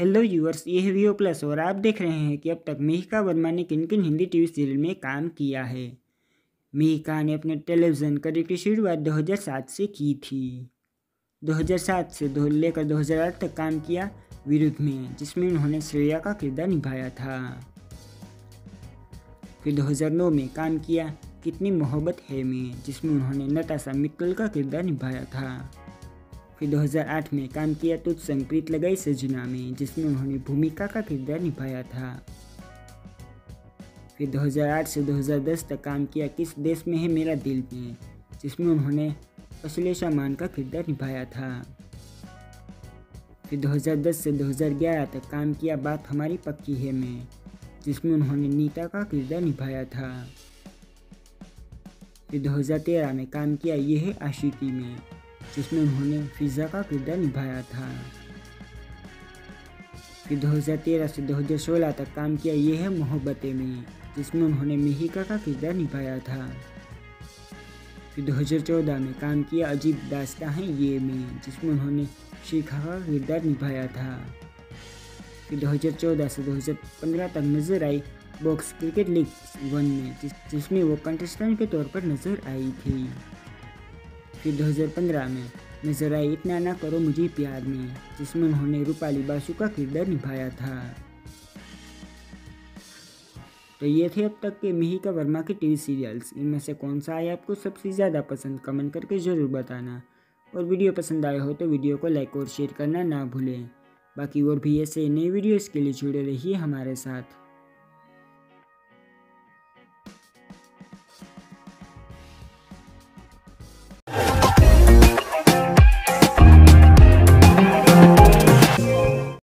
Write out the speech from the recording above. Hello viewers, यह VO plus और आप देख रहे हैं कि अब तक मिहिका वर्मा ने किन किन हिंदी टीवी सीरियल में काम किया है। मिहिका ने अपने टेलीविज़न करियर की शुरुआत 2007 से की थी। 2007 से लेकर 2008 तक काम किया विरुद्ध में, जिसमें उन्होंने श्रेया का किरदार निभाया था। फिर 2009 में काम किया कितनी मोहब्बत है में, जिसमें उन्होंने नताशा मित्तल का किरदार निभाया था। फिर 2008 में काम किया तुझ संग प्रीत लगाई सजना में, जिसमें उन्होंने भूमिका का किरदार निभाया था। फिर 2008 से 2010 तक काम किया किस देश में है मेरा दिल में, जिसमें उन्होंने अश्लेषा मान का किरदार निभाया था। फिर 2010 से 2011 तक काम किया बात हमारी पक्की है में, जिसमें उन्होंने नीता का किरदार निभाया था। फिर 2013 में काम किया यह है आशिकी में, जिसमें उन्होंने फिजा का किरदार निभाया था। फिर 2013 से 2016 तक काम किया यह है मोहब्बतें में, जिसमें उन्होंने मिहिका का किरदार निभाया था। फिर 2014 में काम किया अजीब दास्तां है ये में, जिसमें उन्होंने शिखा का किरदार निभाया था। फिर 2014 से 2015 तक नजर आई बॉक्स क्रिकेट लीग 1 में, जिसमें वो कंटेस्टेंट के तौर पर नजर आई थी। फिर 2015 में नजर आई इतना ना करो मुझे प्यार में, जिसमें उन्होंने रूपाली बासु का किरदार निभाया था। तो ये थे अब तक के मिहिका वर्मा के टीवी सीरियल्स। इनमें से कौन सा आया आपको सबसे ज़्यादा पसंद, कमेंट करके ज़रूर बताना। और वीडियो पसंद आया हो तो वीडियो को लाइक और शेयर करना ना भूलें। बाकी और भी ऐसे नई वीडियोज़ के लिए जुड़े रहिए हमारे साथ।